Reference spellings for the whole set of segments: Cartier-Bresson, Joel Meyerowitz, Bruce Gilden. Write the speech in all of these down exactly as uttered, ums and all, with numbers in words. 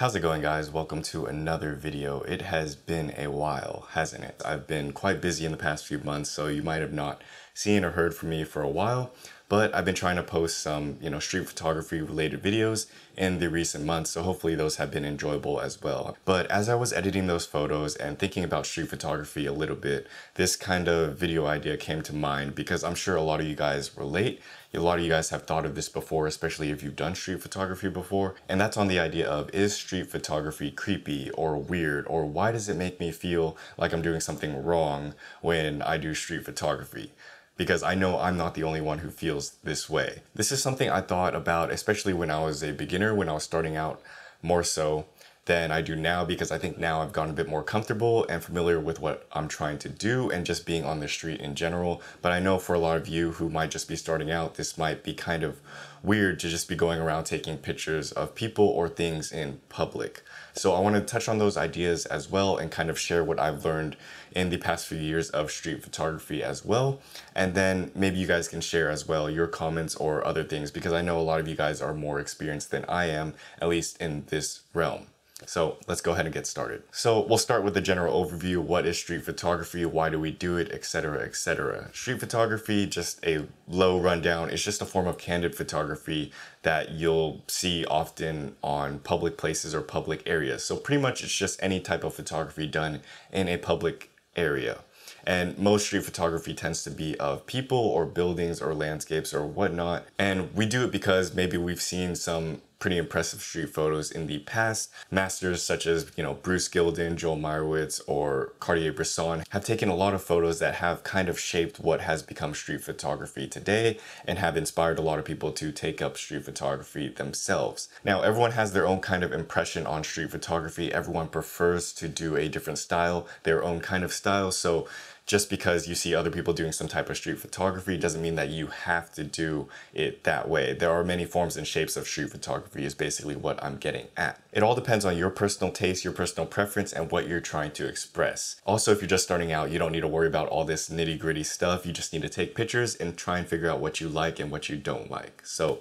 How's it going, guys? Welcome to another video. It has been a while, hasn't it? I've been quite busy in the past few months, so you might have not seen or heard from me for a while, but I've been trying to post some, you know, street photography related videos in the recent months, so hopefully those have been enjoyable as well. But as I was editing those photos and thinking about street photography a little bit, this kind of video idea came to mind because I'm sure a lot of you guys relate. A lot of you guys have thought of this before, especially if you've done street photography before, and that's on the idea of, is street photography creepy or weird, or why does it make me feel like I'm doing something wrong when I do street photography? Because I know I'm not the only one who feels this way. This is something I thought about, especially when I was a beginner, when I was starting out more so than I do now, because I think now I've gotten a bit more comfortable and familiar with what I'm trying to do and just being on the street in general. But I know for a lot of you who might just be starting out, this might be kind of weird to just be going around taking pictures of people or things in public. So I want to touch on those ideas as well and kind of share what I've learned in the past few years of street photography as well. And then maybe you guys can share as well your comments or other things, because I know a lot of you guys are more experienced than I am, at least in this realm. So let's go ahead and get started. So we'll start with the general overview. What is street photography? Why do we do it? Etc, et cetera. Street photography, just a low rundown, it's just a form of candid photography that you'll see often on public places or public areas. So pretty much it's just any type of photography done in a public area. And most street photography tends to be of people or buildings or landscapes or whatnot. And we do it because maybe we've seen some pretty impressive street photos in the past. Masters such as, you know, Bruce Gilden, Joel Meyerowitz, or Cartier-Bresson have taken a lot of photos that have kind of shaped what has become street photography today and have inspired a lot of people to take up street photography themselves. Now, everyone has their own kind of impression on street photography. Everyone prefers to do a different style, their own kind of style. So just because you see other people doing some type of street photography doesn't mean that you have to do it that way. There are many forms and shapes of street photography is basically what I'm getting at. It all depends on your personal taste, your personal preference, and what you're trying to express. Also, if you're just starting out, you don't need to worry about all this nitty-gritty stuff. You just need to take pictures and try and figure out what you like and what you don't like. So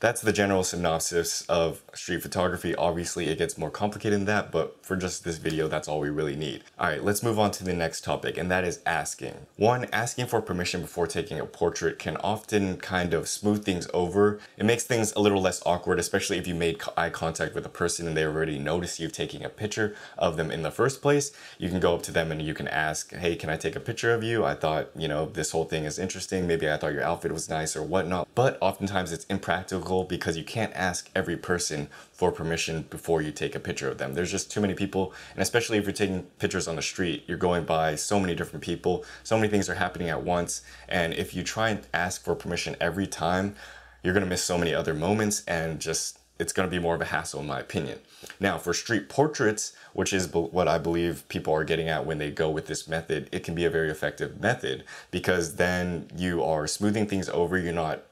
that's the general synopsis of street photography. Obviously, it gets more complicated than that, but for just this video, that's all we really need. All right, let's move on to the next topic, and that is asking. One, asking for permission before taking a portrait can often kind of smooth things over. It makes things a little less awkward, especially if you made eye contact with a person and they already noticed you taking a picture of them in the first place. You can go up to them and you can ask, hey, can I take a picture of you? I thought, you know, this whole thing is interesting. Maybe I thought your outfit was nice or whatnot. But oftentimes it's impractical, because you can't ask every person for permission before you take a picture of them. There's just too many people, and especially if you're taking pictures on the street, you're going by so many different people, so many things are happening at once, and if you try and ask for permission every time, you're gonna miss so many other moments, and just it's gonna be more of a hassle in my opinion. Now, for street portraits, which is what I believe people are getting at when they go with this method, it can be a very effective method, because then you are smoothing things over, you're not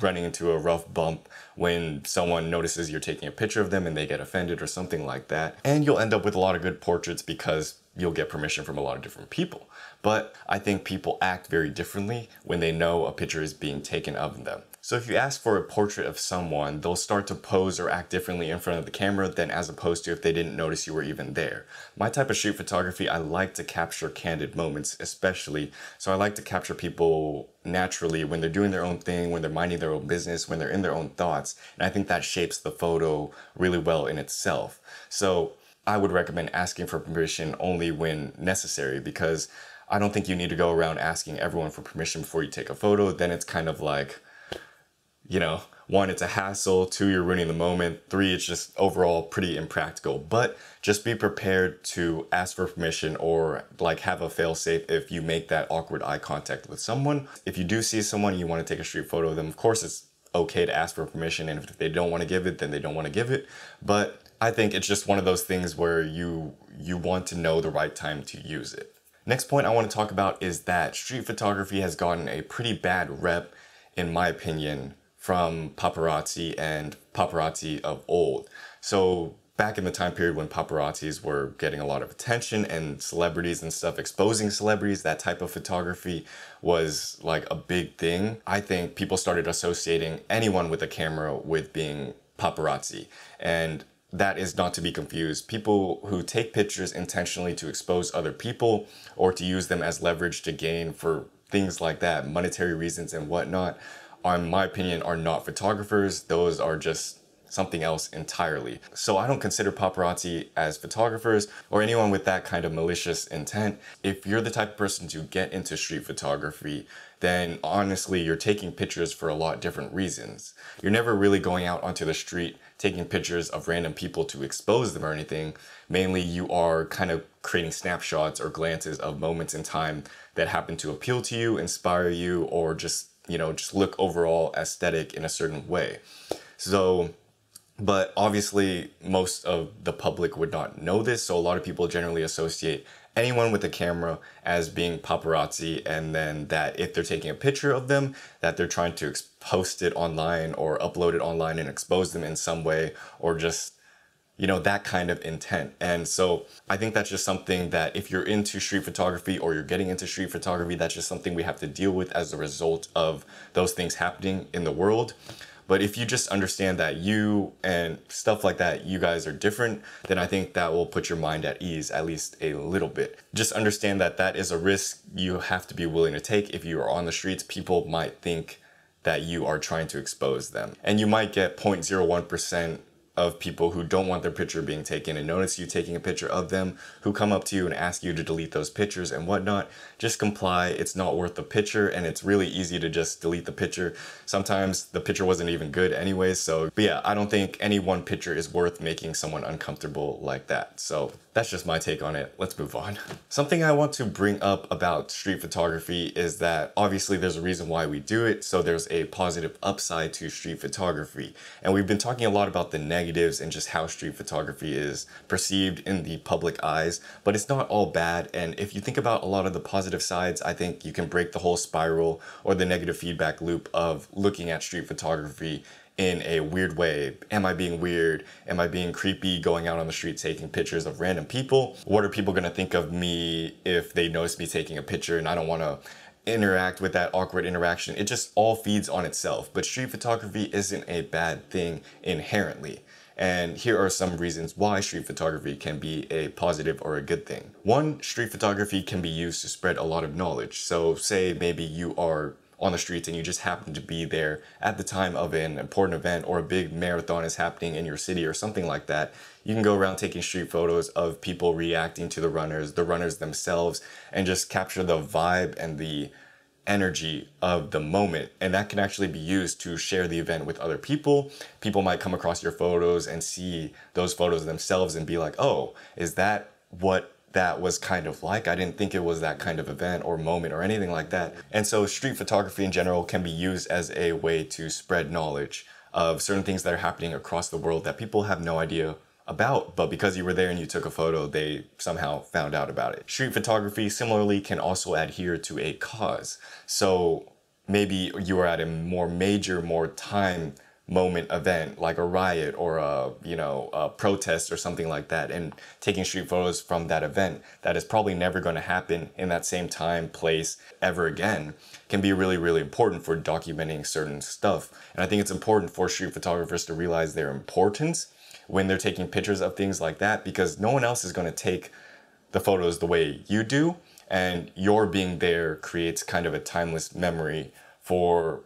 running into a rough bump when someone notices you're taking a picture of them and they get offended or something like that. And you'll end up with a lot of good portraits because you'll get permission from a lot of different people. But I think people act very differently when they know a picture is being taken of them. So if you ask for a portrait of someone, they'll start to pose or act differently in front of the camera than as opposed to if they didn't notice you were even there. My type of street photography, I like to capture candid moments especially. So I like to capture people naturally when they're doing their own thing, when they're minding their own business, when they're in their own thoughts. And I think that shapes the photo really well in itself. So I would recommend asking for permission only when necessary, because I don't think you need to go around asking everyone for permission before you take a photo. Then it's kind of like, you know, one, it's a hassle. Two, you're ruining the moment. Three, it's just overall pretty impractical. But just be prepared to ask for permission or like have a fail-safe if you make that awkward eye contact with someone. If you do see someone and you want to take a street photo of them, of course it's okay to ask for permission. And if they don't want to give it, then they don't want to give it. But I think it's just one of those things where you you want to know the right time to use it. Next point I want to talk about is that street photography has gotten a pretty bad rep, in my opinion, from paparazzi and paparazzi of old. So back in the time period when paparazzis were getting a lot of attention and celebrities and stuff, exposing celebrities, that type of photography was like a big thing. I think people started associating anyone with a camera with being paparazzi. And that is not to be confused. People who take pictures intentionally to expose other people or to use them as leverage to gain for things like that, monetary reasons and whatnot, are, in my opinion, are not photographers. Those are just something else entirely. So I don't consider paparazzi as photographers or anyone with that kind of malicious intent. If you're the type of person to get into street photography, then honestly, you're taking pictures for a lot of different reasons. You're never really going out onto the street taking pictures of random people to expose them or anything. Mainly, you are kind of creating snapshots or glances of moments in time that happen to appeal to you, inspire you, or just, you know, just look overall aesthetic in a certain way. So, but obviously, most of the public would not know this, so a lot of people generally associate anyone with a camera as being paparazzi, and then that if they're taking a picture of them, that they're trying to post it online or upload it online and expose them in some way, or just, you know, that kind of intent. And so I think that's just something that if you're into street photography or you're getting into street photography, that's just something we have to deal with as a result of those things happening in the world. But if you just understand that you and stuff like that, you guys are different, then I think that will put your mind at ease, at least a little bit. Just understand that that is a risk you have to be willing to take. If you are on the streets, people might think that you are trying to expose them. And you might get zero point zero one percent of people who don't want their picture being taken and notice you taking a picture of them, who come up to you and ask you to delete those pictures and whatnot. Just comply. It's not worth the picture, and it's really easy to just delete the picture. Sometimes the picture wasn't even good anyway. So, but yeah, I don't think any one picture is worth making someone uncomfortable like that. So that's just my take on it. Let's move on. Something I want to bring up about street photography is that obviously there's a reason why we do it. So there's a positive upside to street photography. And we've been talking a lot about the negatives and just how street photography is perceived in the public eyes, but it's not all bad. And if you think about a lot of the positive sides, I think you can break the whole spiral or the negative feedback loop of looking at street photography in a weird way. Am I being weird? Am I being creepy going out on the street taking pictures of random people? What are people gonna think of me if they notice me taking a picture, and I don't wanna interact with that awkward interaction? It just all feeds on itself. But street photography isn't a bad thing inherently. And here are some reasons why street photography can be a positive or a good thing. One, street photography can be used to spread a lot of knowledge. So say maybe you are on the streets and you just happen to be there at the time of an important event, or a big marathon is happening in your city or something like that. You can go around taking street photos of people reacting to the runners, the runners themselves, and just capture the vibe and the energy of the moment. And that can actually be used to share the event with other people. People might come across your photos and see those photos themselves and be like, oh, is that what that was kind of like? I didn't think it was that kind of event or moment or anything like that. And so street photography in general can be used as a way to spread knowledge of certain things that are happening across the world that people have no idea about, but because you were there and you took a photo, they somehow found out about it. Street photography similarly can also adhere to a cause. So maybe you are at a more major, more time moment event, like a riot or a, you know, a protest or something like that, and taking street photos from that event that is probably never going to happen in that same time, place ever again, can be really, really important for documenting certain stuff. And I think it's important for street photographers to realize their importance when they're taking pictures of things like that, because no one else is going to take the photos the way you do, and your being there creates kind of a timeless memory for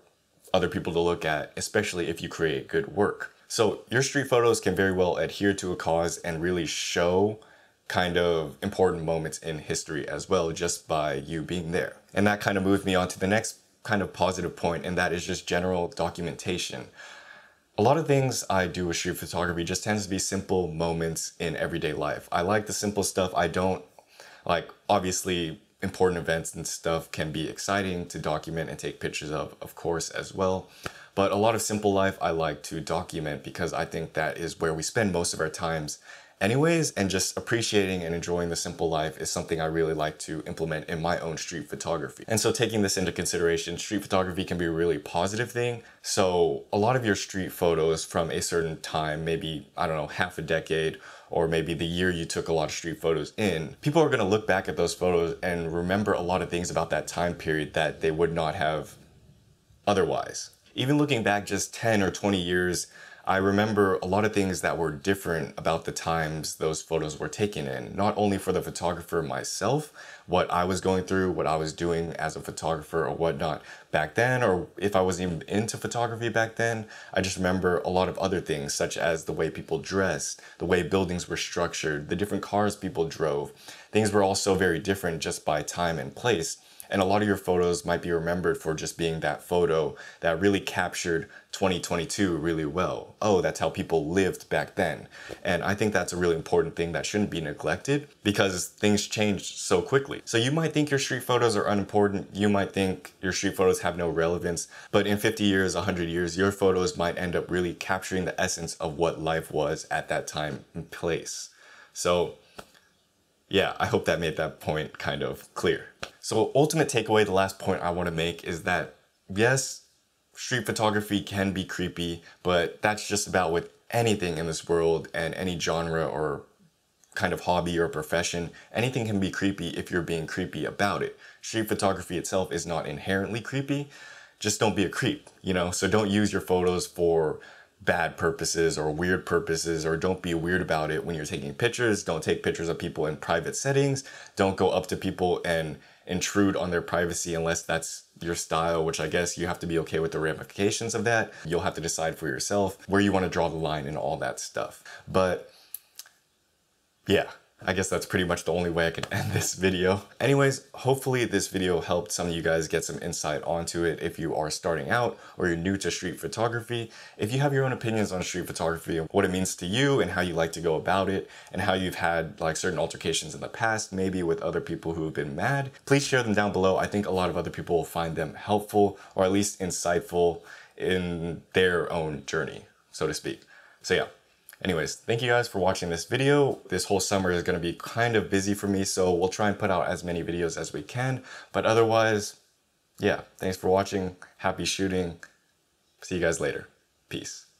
other people to look at, especially if you create good work. So your street photos can very well adhere to a cause and really show kind of important moments in history as well, just by you being there. And that kind of moved me on to the next kind of positive point, and that is just general documentation. A lot of things I do with street photography just tends to be simple moments in everyday life. I like the simple stuff. I don't like, obviously, important events and stuff can be exciting to document and take pictures of, of course, as well. But a lot of simple life I like to document, because I think that is where we spend most of our times anyways, and just appreciating and enjoying the simple life is something I really like to implement in my own street photography. And so taking this into consideration, street photography can be a really positive thing. So a lot of your street photos from a certain time, maybe, I don't know, half a decade, or maybe the year you took a lot of street photos in, people are gonna look back at those photos and remember a lot of things about that time period that they would not have otherwise. Even looking back just ten or twenty years, I remember a lot of things that were different about the times those photos were taken in, not only for the photographer myself, what I was going through, what I was doing as a photographer or whatnot back then, or if I was even into photography back then. I just remember a lot of other things, such as the way people dressed, the way buildings were structured, the different cars people drove. Things were all so very different just by time and place. And a lot of your photos might be remembered for just being that photo that really captured twenty twenty-two really well. Oh, that's how people lived back then. And I think that's a really important thing that shouldn't be neglected, because things changed so quickly. So you might think your street photos are unimportant. You might think your street photos have no relevance, but in fifty years, one hundred years, your photos might end up really capturing the essence of what life was at that time and place. So yeah, I hope that made that point kind of clear. So ultimate takeaway, the last point I want to make is that, yes, street photography can be creepy, but that's just about with anything in this world and any genre or kind of hobby or profession. Anything can be creepy if you're being creepy about it. Street photography itself is not inherently creepy. Just don't be a creep, you know? So don't use your photos for bad purposes or weird purposes, or don't be weird about it when you're taking pictures. Don't take pictures of people in private settings. Don't go up to people and intrude on their privacy unless that's your style, which I guess you have to be okay with the ramifications of that. You'll have to decide for yourself where you want to draw the line and all that stuff. But yeah, I guess that's pretty much the only way I could end this video. Anyways, hopefully this video helped some of you guys get some insight onto it if you are starting out or you're new to street photography. If you have your own opinions on street photography, what it means to you and how you like to go about it, and how you've had like certain altercations in the past, maybe with other people who have been mad, please share them down below. I think a lot of other people will find them helpful, or at least insightful in their own journey, so to speak. So yeah. Anyways, thank you guys for watching this video. This whole summer is going to be kind of busy for me, so we'll try and put out as many videos as we can. But otherwise, yeah, thanks for watching. Happy shooting. See you guys later. Peace.